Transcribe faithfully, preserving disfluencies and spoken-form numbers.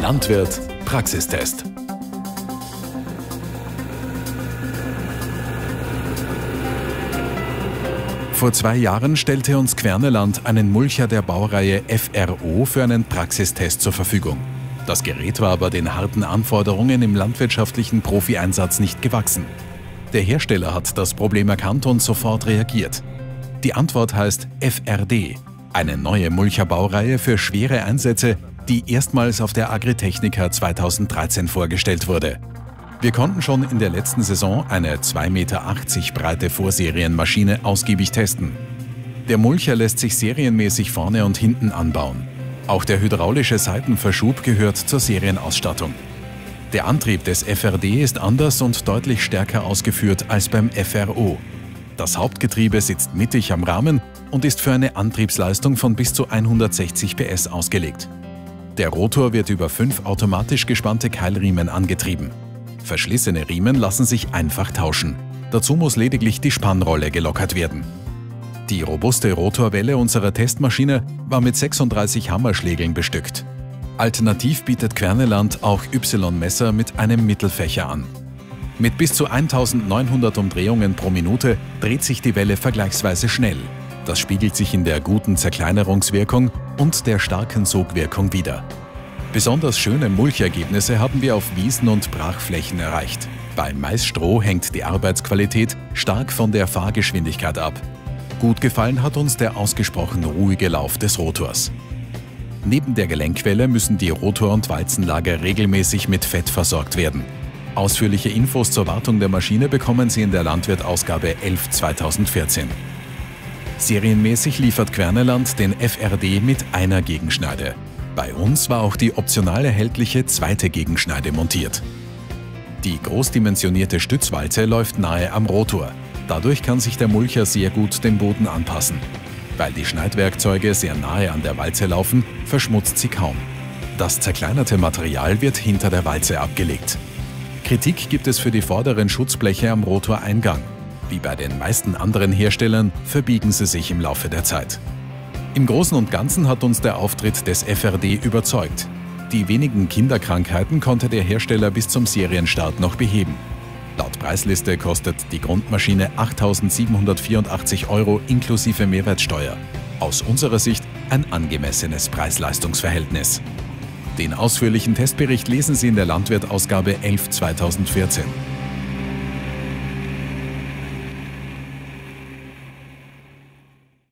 Landwirt Praxistest. Vor zwei Jahren stellte uns Kverneland einen Mulcher der Baureihe F R O für einen Praxistest zur Verfügung. Das Gerät war aber den harten Anforderungen im landwirtschaftlichen Profieinsatz nicht gewachsen. Der Hersteller hat das Problem erkannt und sofort reagiert. Die Antwort heißt F R D, eine neue Mulcher-Baureihe für schwere Einsätze, die erstmals auf der Agritechnica zweitausenddreizehn vorgestellt wurde. Wir konnten schon in der letzten Saison eine zwei Komma achtzig Meter breite Vorserienmaschine ausgiebig testen. Der Mulcher lässt sich serienmäßig vorne und hinten anbauen. Auch der hydraulische Seitenverschub gehört zur Serienausstattung. Der Antrieb des F R D ist anders und deutlich stärker ausgeführt als beim F R O. Das Hauptgetriebe sitzt mittig am Rahmen und ist für eine Antriebsleistung von bis zu hundertsechzig P S ausgelegt. Der Rotor wird über fünf automatisch gespannte Keilriemen angetrieben. Verschlissene Riemen lassen sich einfach tauschen. Dazu muss lediglich die Spannrolle gelockert werden. Die robuste Rotorwelle unserer Testmaschine war mit sechsunddreißig Hammerschlägeln bestückt. Alternativ bietet Kverneland auch Y-Messer mit einem Mittelfächer an. Mit bis zu eintausendneunhundert Umdrehungen pro Minute dreht sich die Welle vergleichsweise schnell. Das spiegelt sich in der guten Zerkleinerungswirkung und der starken Sogwirkung wider. Besonders schöne Mulchergebnisse haben wir auf Wiesen und Brachflächen erreicht. Bei Maisstroh hängt die Arbeitsqualität stark von der Fahrgeschwindigkeit ab. Gut gefallen hat uns der ausgesprochen ruhige Lauf des Rotors. Neben der Gelenkwelle müssen die Rotor- und Walzenlager regelmäßig mit Fett versorgt werden. Ausführliche Infos zur Wartung der Maschine bekommen Sie in der Landwirt-Ausgabe elf zweitausendvierzehn. Serienmäßig liefert Kverneland den F R D mit einer Gegenschneide. Bei uns war auch die optional erhältliche zweite Gegenschneide montiert. Die großdimensionierte Stützwalze läuft nahe am Rotor. Dadurch kann sich der Mulcher sehr gut dem Boden anpassen. Weil die Schneidwerkzeuge sehr nahe an der Walze laufen, verschmutzt sie kaum. Das zerkleinerte Material wird hinter der Walze abgelegt. Kritik gibt es für die vorderen Schutzbleche am Rotoreingang. Wie bei den meisten anderen Herstellern verbiegen sie sich im Laufe der Zeit. Im Großen und Ganzen hat uns der Auftritt des F R D überzeugt. Die wenigen Kinderkrankheiten konnte der Hersteller bis zum Serienstart noch beheben. Laut Preisliste kostet die Grundmaschine achttausendsiebenhundertvierundachtzig Euro inklusive Mehrwertsteuer. Aus unserer Sicht ein angemessenes Preis-Leistungs-Verhältnis. Den ausführlichen Testbericht lesen Sie in der Landwirt-Ausgabe elf zweitausendvierzehn.